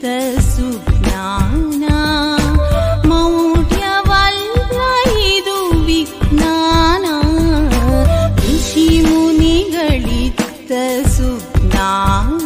Subhana